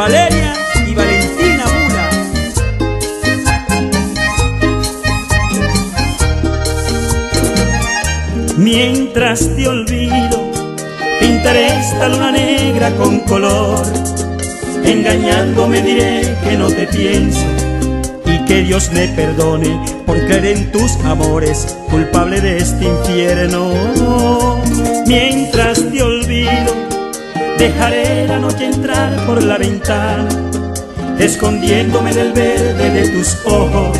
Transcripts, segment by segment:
Valeria y Valentina Mula. Mientras te olvido, pintaré esta luna negra con color. Engañándome diré que no te pienso y que Dios me perdone por creer en tus amores, culpable de este infierno. Mientras te olvido, dejaré la noche entrar por la ventana, escondiéndome del verde de tus ojos.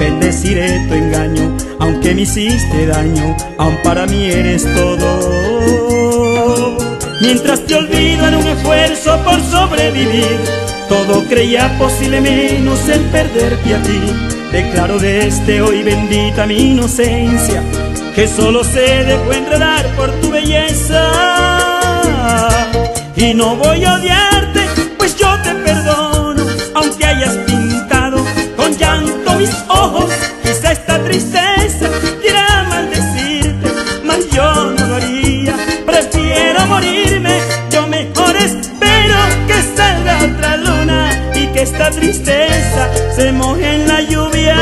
Bendeciré tu engaño, aunque me hiciste daño, aún para mí eres todo. Mientras te olvido en un esfuerzo por sobrevivir, todo creía posible menos el perderte a ti. Declaro desde hoy bendita mi inocencia, que solo se dejó enredar por tu belleza. Y no voy a odiarte, pues yo te perdono, aunque hayas pintado con llanto mis ojos. Quizá esta tristeza quiera maldecirte, mas yo no lo haría, prefiero morirme. Yo mejor espero que salga otra luna y que esta tristeza se moje en la lluvia.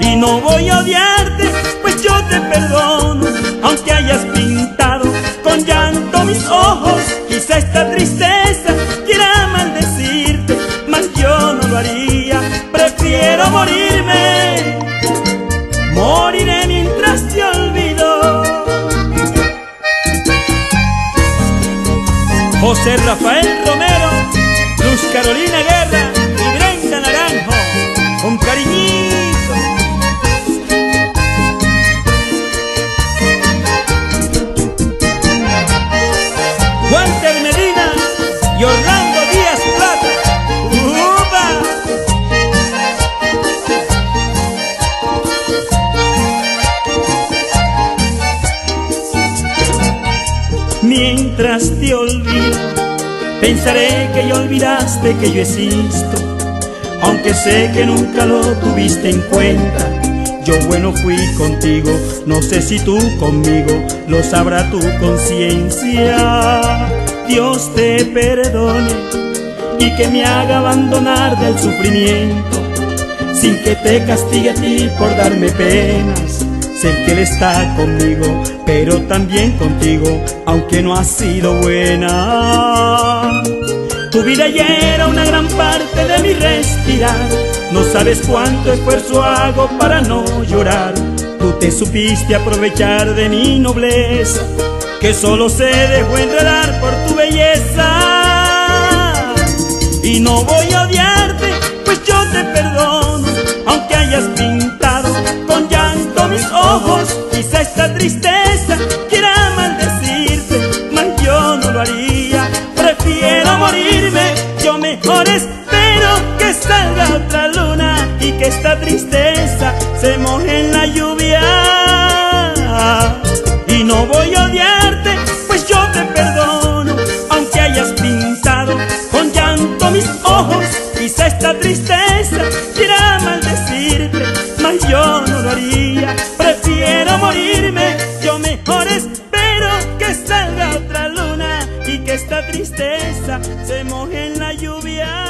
Y no voy a odiarte, pues yo te perdono, aunque hayas pintado con llanto mis ojos, quizá esta tristeza quiera maldecirte, mas yo no lo haría, prefiero morirme, moriré mientras te olvido. José Rafael Romero, Luz Carolina Guerrero y Brenda Naranjo, con cariñito. Y Orlando Díaz Plata. ¡Upa! Mientras te olvido, pensaré que ya olvidaste que yo existo, aunque sé que nunca lo tuviste en cuenta. Yo bueno fui contigo, no sé si tú conmigo, lo sabrá tu conciencia. Dios te perdone y que me haga abandonar del sufrimiento, sin que te castigue a ti por darme penas. Sé que Él está conmigo, pero también contigo, aunque no ha sido buena. Tu vida ya era una gran parte de mi respirar, no sabes cuánto esfuerzo hago para no llorar. Tú te supiste aprovechar de mi nobleza, que solo se dejó enredar por tu belleza. Y no voy a odiarte, pues yo te perdono, aunque hayas pintado con llanto mis ojos. Quizá esta tristeza quiera maldecirte, mas yo no lo haría, prefiero morirme. Yo mejor espero que salga otra luna y que esta tristeza se moje en la lluvia. Y no voy a odiarte, quizá esta tristeza quiera maldecirte, mas yo no lo haría, prefiero morirme. Yo mejor espero que salga otra luna y que esta tristeza se moje en la lluvia.